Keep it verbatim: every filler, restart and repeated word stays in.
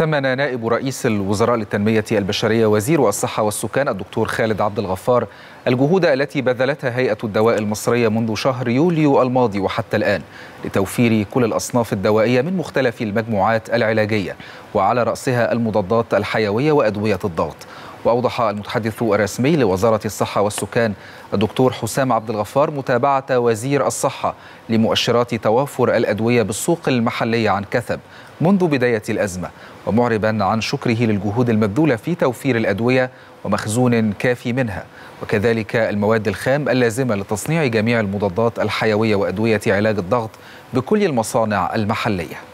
ثمن نائب رئيس الوزراء للتنمية البشرية وزير الصحة والسكان الدكتور خالد عبد الغفار الجهود التي بذلتها هيئة الدواء المصرية منذ شهر يوليو الماضي وحتى الآن لتوفير كل الأصناف الدوائية من مختلف المجموعات العلاجية وعلى رأسها المضادات الحيوية وأدوية الضغط. وأوضح المتحدث الرسمي لوزارة الصحة والسكان الدكتور حسام عبد الغفار متابعة وزير الصحة لمؤشرات توافر الأدوية بالسوق المحلية عن كثب منذ بداية الأزمة، ومعربا عن شكره للجهود المبذولة في توفير الأدوية ومخزون كافي منها، وكذلك المواد الخام اللازمة لتصنيع جميع المضادات الحيوية وأدوية علاج الضغط بكل المصانع المحلية.